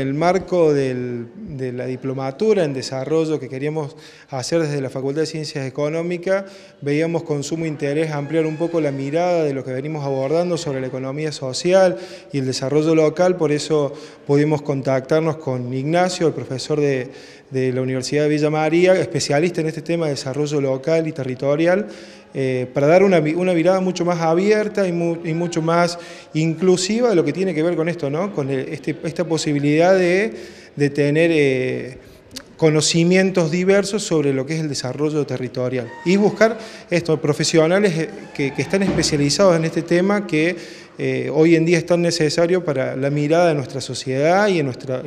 En el marco de la diplomatura en desarrollo que queríamos hacer desde la Facultad de Ciencias Económicas, veíamos con sumo interés ampliar un poco la mirada de lo que venimos abordando sobre la economía social y el desarrollo local. Por eso pudimos contactarnos con Ignacio, el profesor de la Universidad de Villa María, especialista en este tema de desarrollo local y territorial, para dar una mirada mucho más abierta y mucho más inclusiva de lo que tiene que ver con esto, ¿no? Con esta posibilidad de tener conocimientos diversos sobre lo que es el desarrollo territorial y buscar estos profesionales que están especializados en este tema que hoy en día es tan necesario para la mirada de nuestra sociedad y en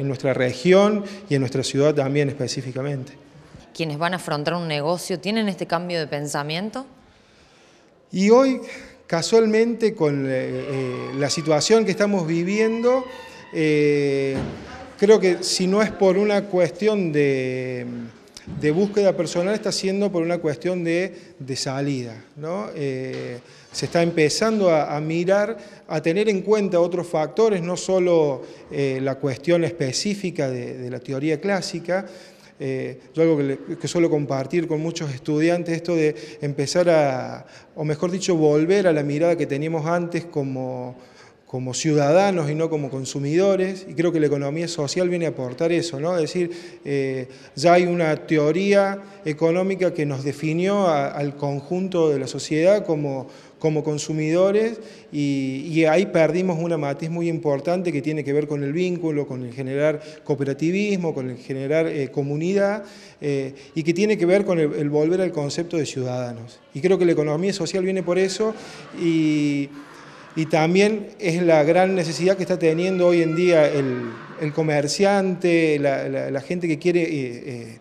nuestra región y en nuestra ciudad también específicamente. ¿Quienes van a afrontar un negocio tienen este cambio de pensamiento? Y hoy, casualmente, con la situación que estamos viviendo, creo que si no es por una cuestión de búsqueda personal, está siendo por una cuestión de salida, ¿no? Se está empezando a mirar, a tener en cuenta otros factores, no solo la cuestión específica de la teoría clásica. Yo algo que suelo compartir con muchos estudiantes, esto de empezar o mejor dicho, volver a la mirada que teníamos antes como ciudadanos y no como consumidores, y creo que la economía social viene a aportar eso, ¿no? Es decir, ya hay una teoría económica que nos definió al conjunto de la sociedad como consumidores, y ahí perdimos una matiz muy importante que tiene que ver con el vínculo, con el generar cooperativismo, con el generar comunidad, y que tiene que ver con el volver al concepto de ciudadanos. Y creo que la economía social viene por eso, y también es la gran necesidad que está teniendo hoy en día el comerciante, la gente que quiere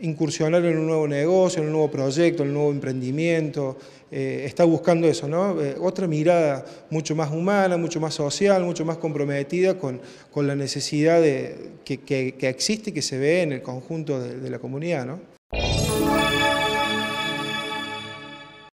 incursionar en un nuevo negocio, en un nuevo proyecto, en un nuevo emprendimiento. Está buscando eso, ¿no? Otra mirada mucho más humana, mucho más social, mucho más comprometida con la necesidad que existe y que se ve en el conjunto de la comunidad, ¿no?